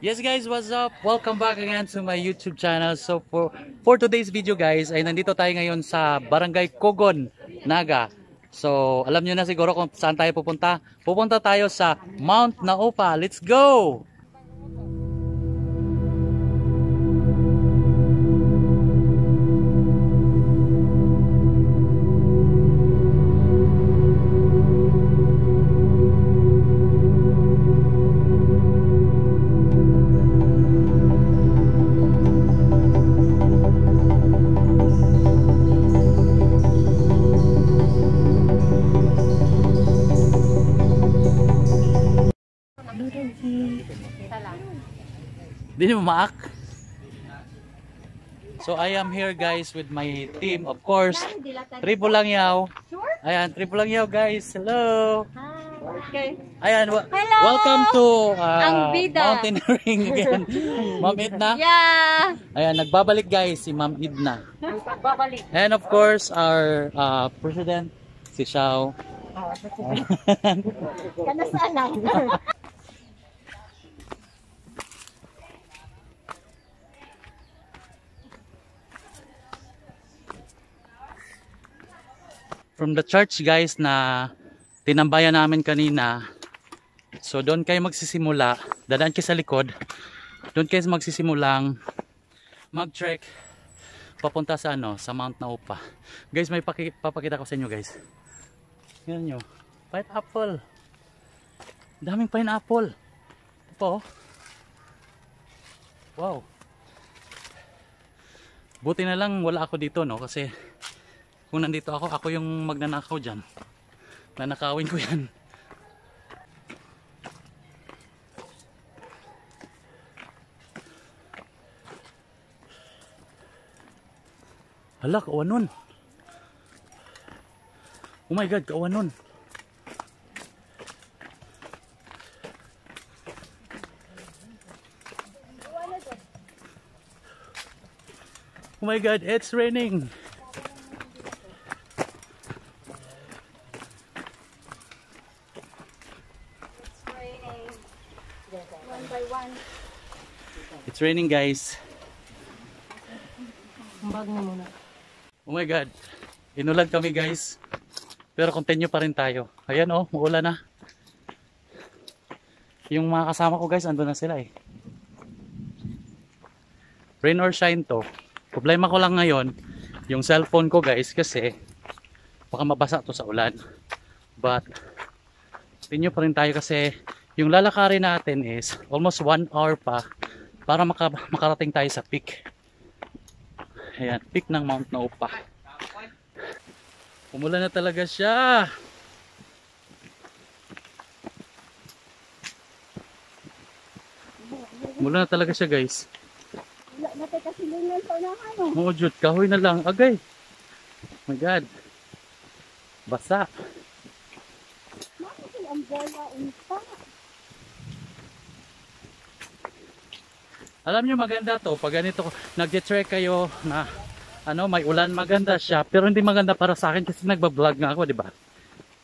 Yes guys, what's up? Welcome back again to my YouTube channel. So for today's video guys, ay nandito tayo ngayon sa Barangay Kogon, Naga. So alam nyo na siguro kung saan tayo pupunta. Pupunta tayo sa Mount Naupa. Let's go! Did you maak? So I am here guys with my team, of course. Tripo Langyaw. Ayan, Tripo Langyaw guys. Hello. Hi. Ayan, hello. Welcome to Mountain Ring again. Momidna. Yeah. Ayan, nagbabalik guys si Momidna. Nagbabalik. And of course our president si Xiao. Kana sana. From the church guys na tinambayan namin kanina, so doon kayo magsisimula, dadaan kayo sa likod, doon kayo magsisimulang mag-trek papunta sa sa Mount Naupa. Guys, may papakita ko sa inyo guys. Yan nyo, pineapple, daming pineapple po. Wow, buti na lang wala ako dito kasi kung nandito ako yung magnanakaw dyan. Nanakawin ko yan. Hala, kawan nun. Oh my god, kawan nun. Oh my god, it's raining. It's raining guys. Oh my god, inulan kami guys, pero continue pa rin tayo. Ayan oh, maulan na. Yung mga kasama ko guys, andun na sila eh. Rain or shine to. Problema ko lang ngayon yung cellphone ko guys, kasi baka mabasa to sa ulan. But continue pa rin tayo kasi yung lalakarin natin is almost 1 hour pa para makarating tayo sa peak. Ayan, peak ng Mount Naupa. Umulan na talaga siya. Umulan na talaga siya guys. Oh jud, kahoy na lang. Agay. Oh my god. Basa. Alam nyo, maganda to pag ganito nagde-trek kayo na may ulan, maganda siya, pero hindi maganda para sa akin kasi nagba-vlog nga ako, di ba?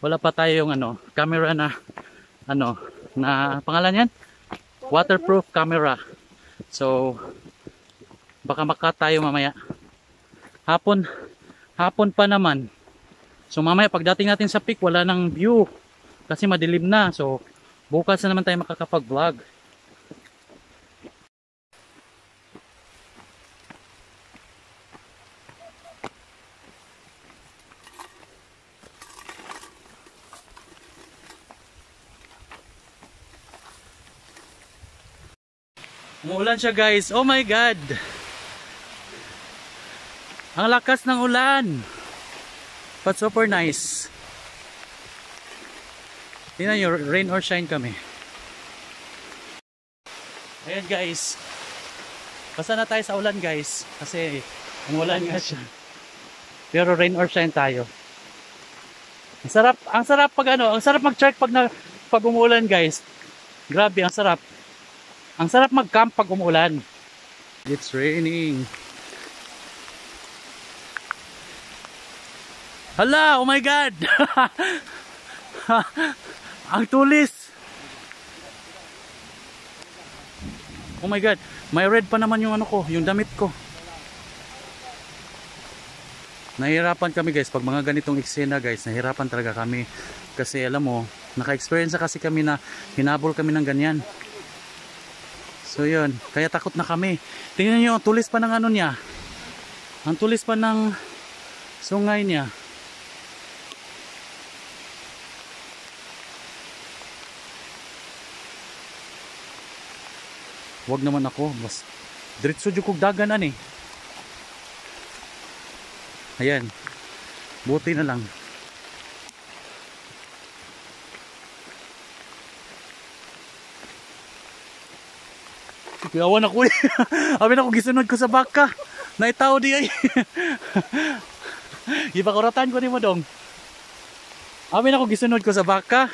Wala pa tayo yung camera na na pangalan yan, waterproof camera. So baka makat tayo mamaya. Hapon pa naman. So mamaya pagdating natin sa peak, wala nang view kasi madilim na. So bukas na naman tayo makakapag-vlog. Umulan siya guys. Oh my god. Ang lakas ng ulan. But super nice. Tingnan nyo, rain or shine kami. Ayan guys. Basta na tayo sa ulan guys. Kasi umulan nga siya. Pero rain or shine tayo. Ang sarap pag ang sarap mag-check pag umulan guys. Grabe, ang sarap. Ang sarap mag-camp pag umulan. It's raining. Hala! Oh my god! Ang tulis! Oh my god, may red pa naman yung ano ko, yung damit ko. Nahirapan kami guys pag mga ganitong eksena guys, nahirapan talaga kami kasi alam mo, naka-experience kasi kami na hinabol kami ng ganyan. So yun, kaya takot na kami. Tingnan niyo, tulis pa ng ano niya. Ang tulis pa ng sungay niya. Wag naman ako, mas diretso jukog daganan eh. Ayan. Buti na lang. Kiyawan ako eh. Amin ako gisunod ko sa baka. Naitaw di ay. Ibakoratan ko ni mo dong. Amin ako gisunod ko sa baka.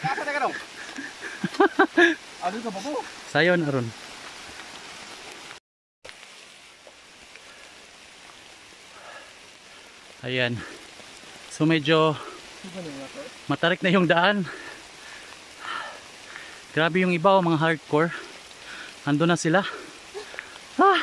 Asa na ka dong? Ano ka ba po? Sayon aron. Ayan. So medyo matarik na yung daan. Grabe yung iba, oh, mga hardcore. Ando na sila. Ah!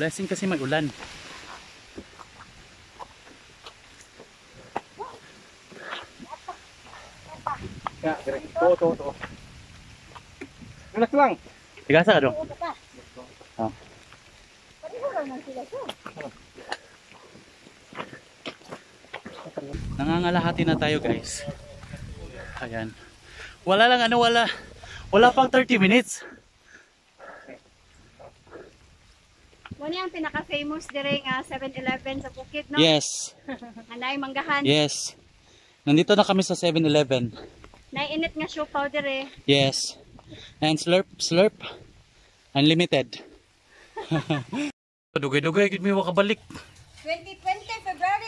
Blessing kasi may ulan. Ya, direk. To. Relax lang. Tigasa ka dong. Ha. Nangangalahati na tayo, guys. Ayan. Wala lang ano, wala pang 30 minutes. Muna yung pinaka-famous dire nga 7-Eleven sa Phuket, no? Yes. Anay, manggahan. Yes. Nandito na kami sa 7-Eleven. Naiinit nga shoe powder eh. Yes. And slurp. Unlimited. Dugay-dugay, gid mi wakabalik. 2020, February.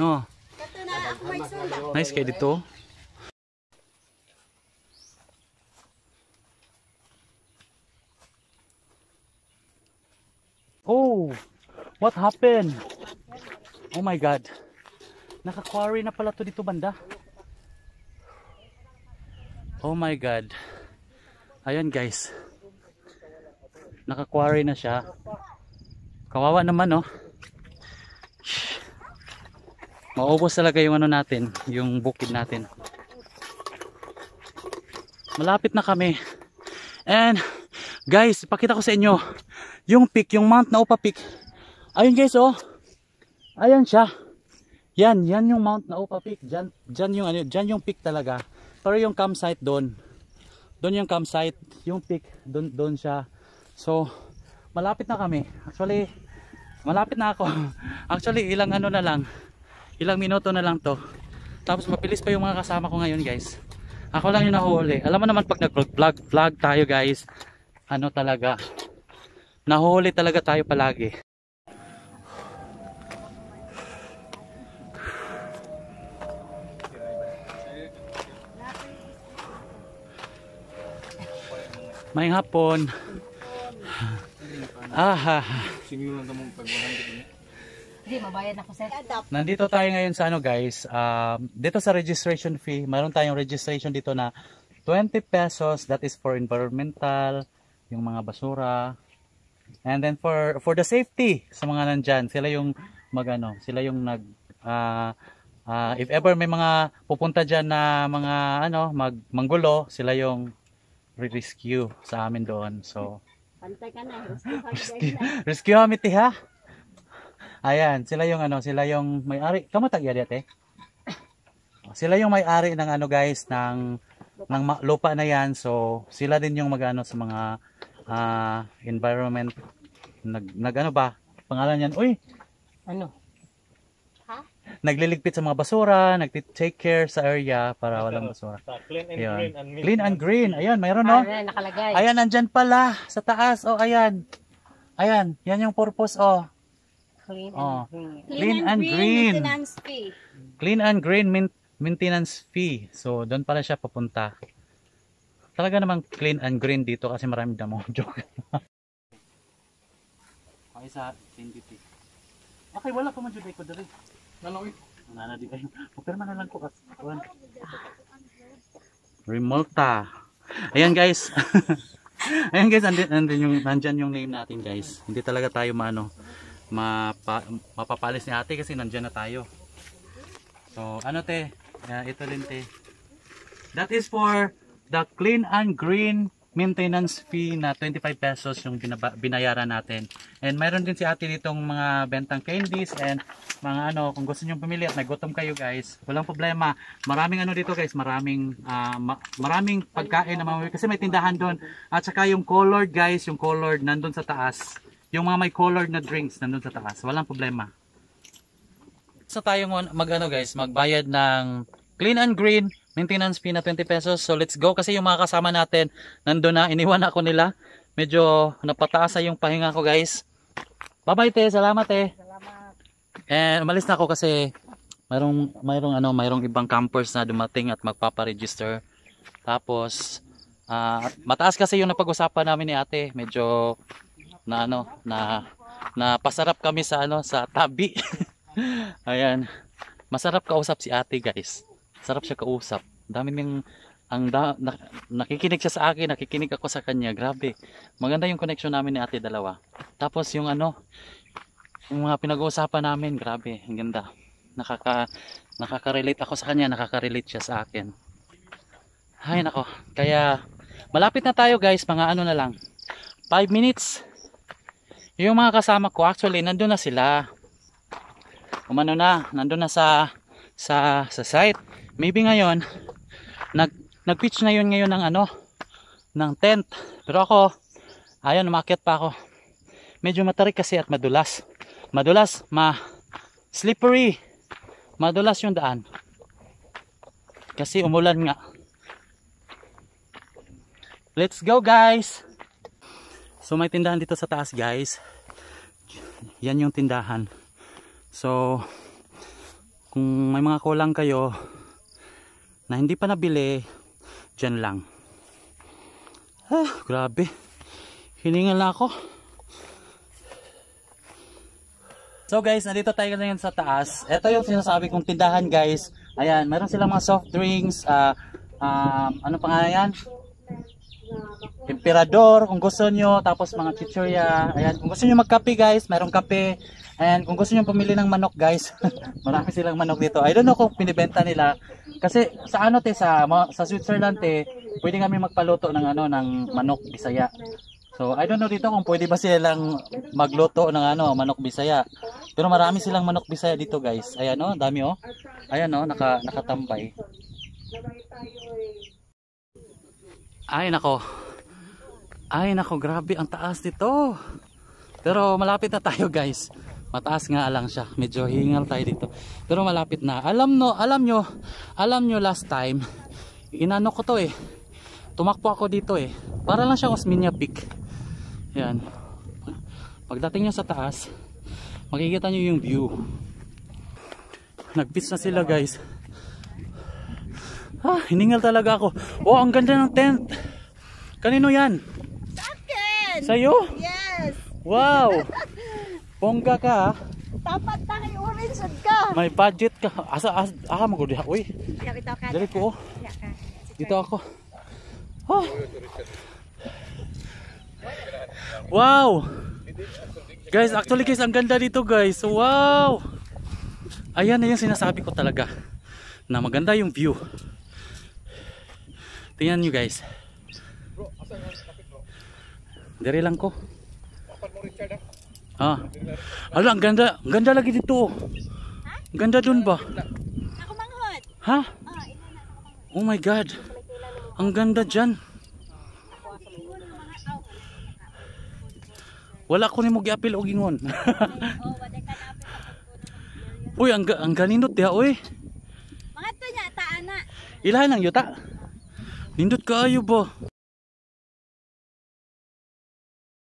2020. No. Kato na ako may sunda. Nice kay dito. Oh, what happened? Oh my god. Naka-quarry na pala to dito banda. Oh my god. Ayan guys. Naka-quarry na siya. Kawawa naman, oh. Maubos talaga yung ano natin, yung bukid natin. Malapit na kami. And guys, pakita ko sa inyo yung peak, yung Mount Naupa peak. Ayun guys, oh. Ayan siya. Yan yung Mount Naupa peak. Diyan yung peak talaga. Pero yung campsite doon. Doon yung campsite, yung peak doon siya. So, malapit na kami. Actually, malapit na ako. Actually, ilang ano na lang. Ilang minuto na lang to. Tapos mapilis pa yung mga kasama ko ngayon, guys. Ako lang yung nahuhuli. Alam mo naman pag nag-vlog tayo, guys. Ano talaga, nahuli talaga tayo palagi. May hapon. Aha. Nandito tayo ngayon sa ano guys, dito sa registration fee. Mayroon tayong registration dito na 20 pesos, that is for environmental, yung mga basura, and then for the safety sa mga nandyan, sila yung if ever may mga pupunta dyan na mga ano manggulo, sila yung re-rescue sa amin doon. So pantay ka na, rescue amity ha. Ayan, sila yung may-ari, kamatag yari ate. Sila yung may-ari ng ano guys, ng lupa na yan. So sila din yung mag-ano sa mga environment, nag-ano ba? Pangalan yan. Uy! Ano? Ha? Nagliligpit sa mga basura, nag-take care sa area para walang basura. Clean and ayan. Green and milk. Clean and green. Ayan, mayroon no? Ayan, nakalagay. Ayan, nandyan pala sa taas. Oh, ayan. Ayan, yan yung purpose, oh. Clean and green. Clean and green. Clean and green maintenance fee. So doon pala siya papunta. Talaga namang clean and green dito kasi marami damang joke. Okay sa 1050. Okay, wala pa man jud ko dali. Nalawi. Nana di kayo. Pagpermahan lang ko kasi. Remolta. Ayan guys. Ayan guys, nandyan yung name natin guys. Hindi talaga tayo mapapalis ni ate kasi nandyan na tayo. So ano te, ito din te. That is for the clean and green maintenance fee na 25 pesos yung binayaran natin. And mayroon din si ate ditong mga bentang candies and mga ano, kung gusto nyo pumili at nagutom kayo guys, walang problema. Maraming ano dito guys, maraming pagkain na mamamili kasi may tindahan doon. At saka yung colored guys, yung colored nandun sa taas. Yung mga may colored na drinks nandun sa taas, walang problema. So tayo magbayad ng clean and green maintenance fee na 20 pesos. So let's go kasi yung mga kasama natin nandun na, iniwan ako nila. Medyo napataas na yung pahinga ko guys. Bye-bye te, salamat te. And umalis na ako kasi mayroong ibang campers na dumating at magpapa-register. Tapos mataas kasi yung napag-usapan namin ni Ate, medyo pasarap kami sa tabi. Ayan. Masarap kausap si Ate, guys. Sarap siya kausap. Nakikinig siya sa akin, nakikinig ako sa kanya. Grabe. Maganda yung connection namin ni Ate dalawa. Tapos yung mga pinag-uusapan namin, grabe, ang ganda. Nakaka-relate ako sa kanya, nakaka-relate siya sa akin. Hay nako. Kaya malapit na tayo, guys, mga na lang. 5 minutes. Yung mga kasama ko, actually nandoon na sila. Umano na, nandoon na sa site. Maybe ngayon nag-pitch na yun ngayon ng ng tent. Pero ako, ayun, umakyat pa ako. Medyo matarik kasi at madulas. Slippery. Madulas yung daan. Kasi umulan nga. Let's go guys. So may tindahan dito sa taas guys. Yan yung tindahan. So kung may mga kulang kayo na hindi pa nabili, dyan lang. Grabe. Hiningal na ako. So guys, nandito tayo ngayon sa taas. Ito yung sinasabi kong tindahan guys. Ayan, meron silang mga soft drinks, ano pa nga yan? Emperador, kung gusto nyo. Tapos mga chichurya. Ayan, kung gusto nyo magkape guys, merong kape. And kung gusto nyo pumili ng manok guys, marami silang manok dito. I don't know kung pinibenta nila. Kasi sa sa Switzerland te, pwede kami magpaluto ng manok Bisaya. So, I don't know dito kung pwede ba silang magluto ng manok Bisaya. Pero marami silang manok Bisaya dito, guys. Ayan dami Ayan nakatambay. Ay nako. Ay nako, grabe ang taas dito. Pero malapit na tayo, guys. Mataas nga lang siya. Medyo hingal tayo dito. Pero malapit na. Alam nyo last time, inano ko to eh. Tumakbo ako dito eh. Para lang siya Cosminia Peak. Ayan. Pagdating nyo sa taas, makikita nyo yung view. Nag-beach na sila guys. Hiningal talaga ako. Oh, ang ganda ng tent. Kanino yan? Sa sa'yo? Yes. Wow. Bongga ka ha. Tapat na kay orange ka. May budget ka. Asa magudi ako eh. Dali ko. Dito ako. Oh. Wow! Guys, actually guys, ang ganda dito guys. Wow! Ayan na yung sinasabi ko talaga na maganda yung view. Tingnan nyo guys. Dere lang ko. Ala, ang ganda. Ang ganda lagi dito. Ang ganda dun ba? Ha? Oh my god. Ang ganda dyan. Wala ko ni mo giapil og ingon. Uy, ang ganindot diha oy. Mga to nya ta ana. Ilahan ang yuta. Nindot kaayo ba?